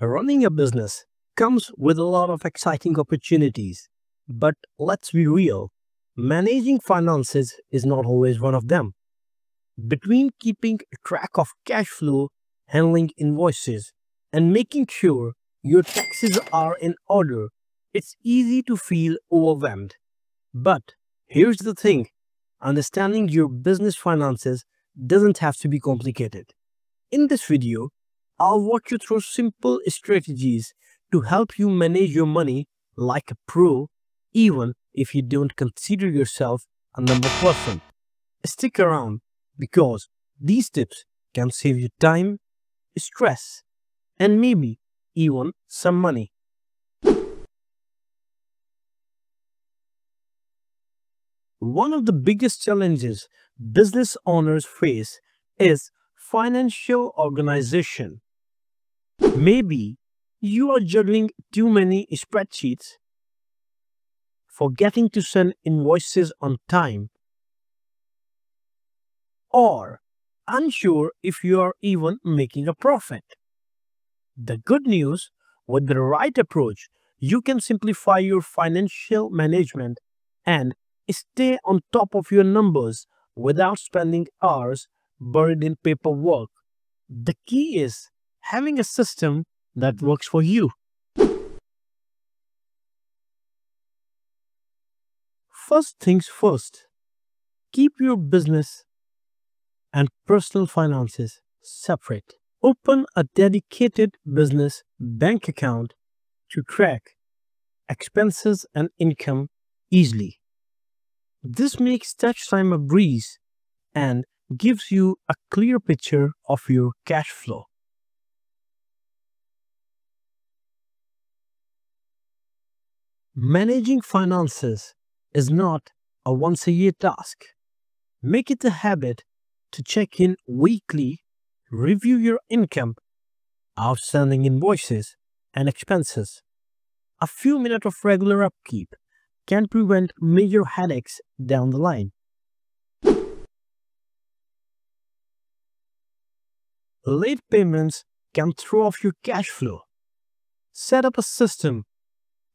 Running a business comes with a lot of exciting opportunities, but let's be real, managing finances is not always one of them. Between keeping track of cash flow, handling invoices, and making sure your taxes are in order, it's easy to feel overwhelmed. But here's the thing, understanding your business finances doesn't have to be complicated. In this video, I'll walk you through simple strategies to help you manage your money like a pro, even if you don't consider yourself a number person. Stick around because these tips can save you time, stress, and maybe even some money. One of the biggest challenges business owners face is financial organization. Maybe you are juggling too many spreadsheets, forgetting to send invoices on time, or unsure if you are even making a profit. The good news, with the right approach, you can simplify your financial management and stay on top of your numbers without spending hours buried in paperwork. The key is having a system that works for you. First things first, keep your business and personal finances separate. Open a dedicated business bank account to track expenses and income easily. This makes tax time a breeze and gives you a clear picture of your cash flow. Managing finances is not a once-a-year task. Make it a habit to check in weekly, review your income, outstanding invoices, and expenses. A few minutes of regular upkeep can prevent major headaches down the line. Late payments can throw off your cash flow. Set up a system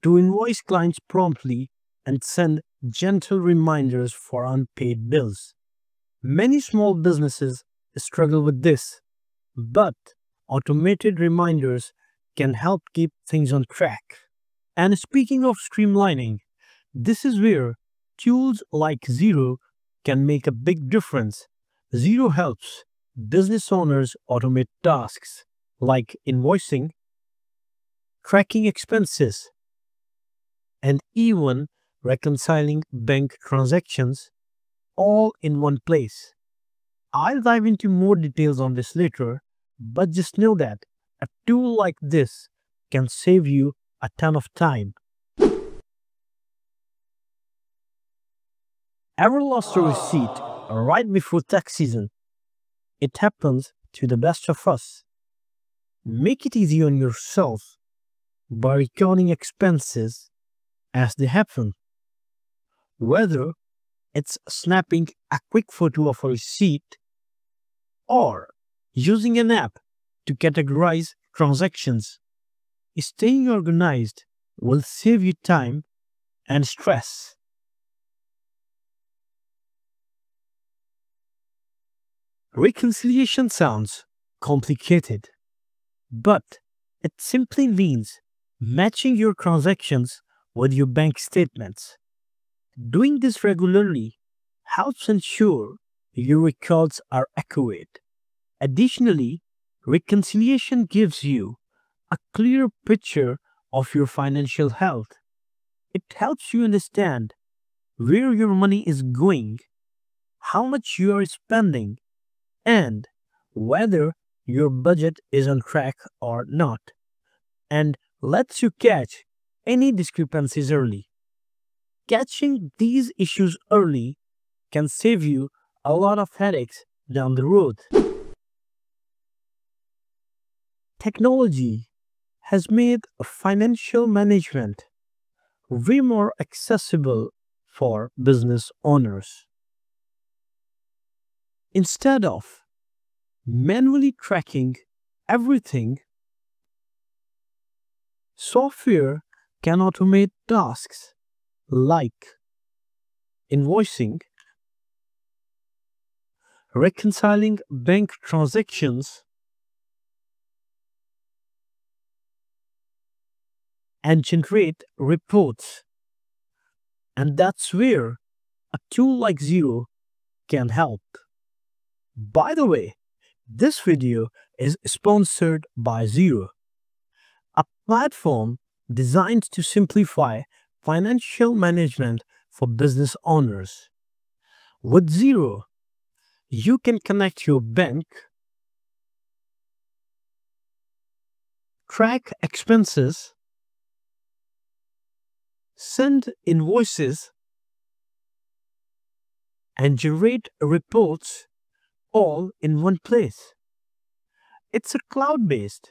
to invoice clients promptly and send gentle reminders for unpaid bills. Many small businesses struggle with this, but automated reminders can help keep things on track. And speaking of streamlining, this is where tools like Xero can make a big difference. Xero helps business owners automate tasks like invoicing, tracking expenses, and even reconciling bank transactions all in one place. I'll dive into more details on this later, but just know that a tool like this can save you a ton of time. Ever lost a receipt right before tax season? It happens to the best of us. Make it easy on yourself by recording expenses as they happen. Whether it's snapping a quick photo of a receipt or using an app to categorize transactions, staying organized will save you time and stress. Reconciliation sounds complicated, but it simply means matching your transactions with your bank statements. Doing this regularly helps ensure your records are accurate. Additionally, reconciliation gives you a clear picture of your financial health. It helps you understand where your money is going, how much you are spending, and whether your budget is on track or not, and lets you catch any discrepancies early. Catching these issues early can save you a lot of headaches down the road. Technology has made financial management way more accessible for business owners. Instead of manually tracking everything, Software can automate tasks like invoicing, reconciling bank transactions, and generate reports. And that's where a tool like Xero can help. By the way, this video is sponsored by Xero, a platform designed to simplify financial management for business owners. With Xero, you can connect your bank, track expenses, send invoices, and generate reports all in one place. It's a cloud-based,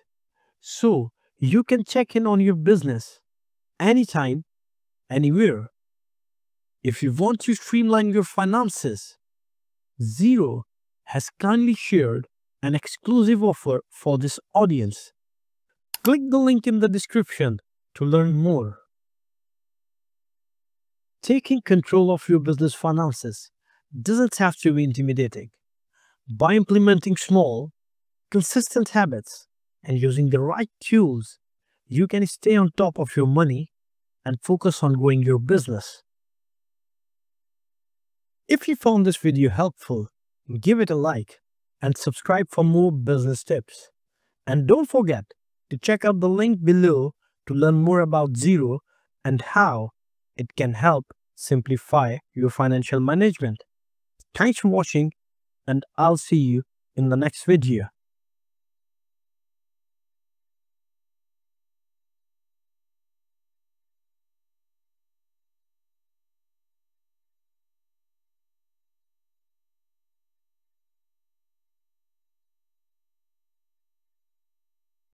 so you can check in on your business anytime, anywhere. If you want to streamline your finances, Xero has kindly shared an exclusive offer for this audience. Click the link in the description to learn more. Taking control of your business finances doesn't have to be intimidating. By implementing small, consistent habits and using the right tools, you can stay on top of your money and focus on growing your business. If you found this video helpful, give it a like and subscribe for more business tips. And don't forget to check out the link below to learn more about Xero and how it can help simplify your financial management. Thanks for watching, and I'll see you in the next video.